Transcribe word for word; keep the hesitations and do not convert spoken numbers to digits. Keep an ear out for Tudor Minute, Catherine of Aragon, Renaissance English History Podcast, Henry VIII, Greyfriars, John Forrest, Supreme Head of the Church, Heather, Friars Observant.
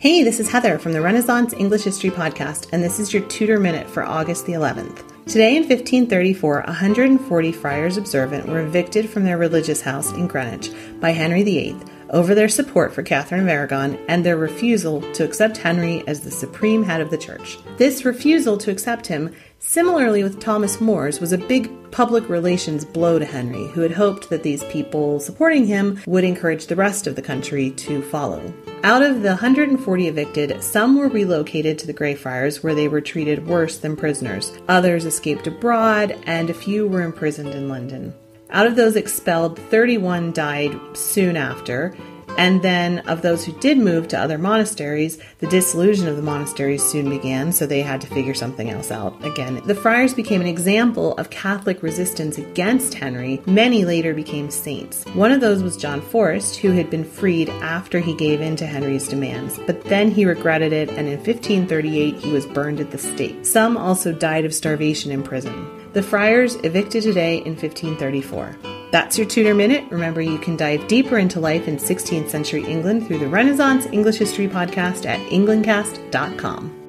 Hey, this is Heather from the Renaissance English History Podcast, and this is your Tudor Minute for August the eleventh. Today in fifteen thirty-four, one hundred forty Friars Observant were evicted from their religious house in Greenwich by Henry the eighth over their support for Catherine of Aragon and their refusal to accept Henry as the supreme head of the church. This refusal to accept him, similarly with Thomas More's, was a big public relations blow to Henry, who had hoped that these people supporting him would encourage the rest of the country to follow. Out of the one hundred forty evicted, some were relocated to the Greyfriars, where they were treated worse than prisoners. Others escaped abroad, and a few were imprisoned in London. Out of those expelled, thirty-one died soon after, and then of those who did move to other monasteries, the dissolution of the monasteries soon began, so they had to figure something else out again. The friars became an example of Catholic resistance against Henry. Many later became saints. One of those was John Forrest, who had been freed after he gave in to Henry's demands, but then he regretted it, and in fifteen thirty-eight he was burned at the stake. Some also died of starvation in prison. The friars evicted today in fifteen thirty-four. That's your Tudor Minute. Remember, you can dive deeper into life in sixteenth century England through the Renaissance English History Podcast at england cast dot com.